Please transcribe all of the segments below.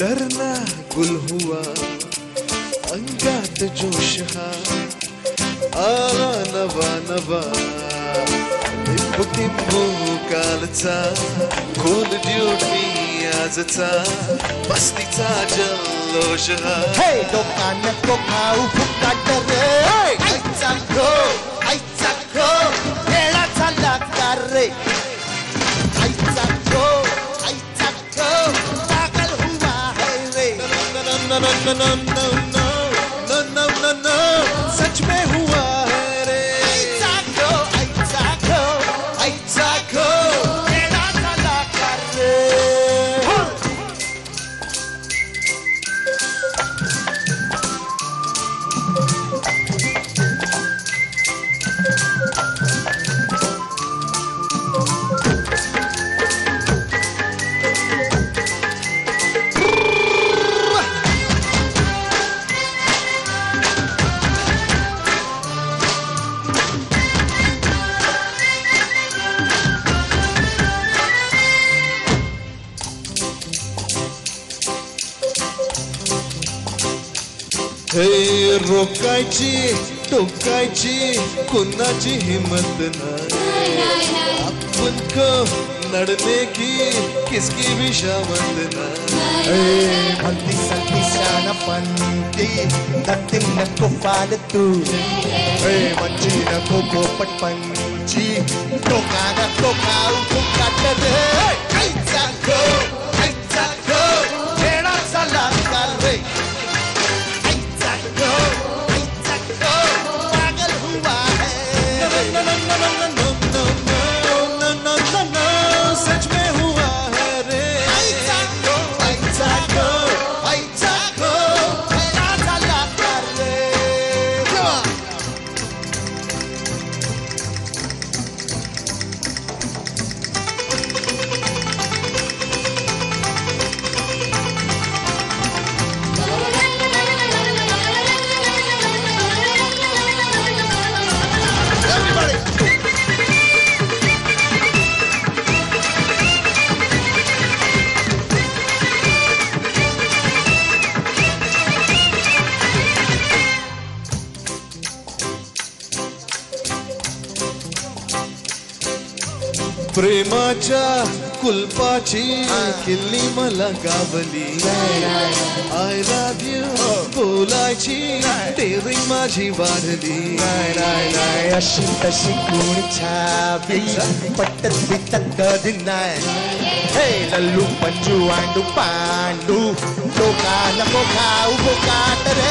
डरना गुल हुआ अंगात जोश हा आला नवा नवा निभु निभु कालचा कोल ड्यूटी आजचा मस्तीचा जल्लोष हा हे दोकान को खाऊ फुका डरे आईचा खो खेळा झाला का रे no no no no no no no no no sach mein hua hai re aisa ko tera sala kar हे रोकायची टोकायची कोणाची हिम्मत नाही आपण को लढने की किसकी भी शावत नाही ए भक्ति संती शानपंती धक्ति नको फालतू ए वंची नको पोपट पंची टोकाना टोका उठून काट रे आईचा खो खेळा झाला का रे प्रेमाचा कुलपाची किल्ली मला गावली I love you बोलायची तेरी माझी वाढली अशी तशी कोण छावी पटत बिटत कधी नाही हे लल्लू पंजू आंडू पांडू टोका नको खाऊ बोकाट रे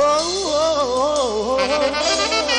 oh, oh, oh, oh, oh, oh.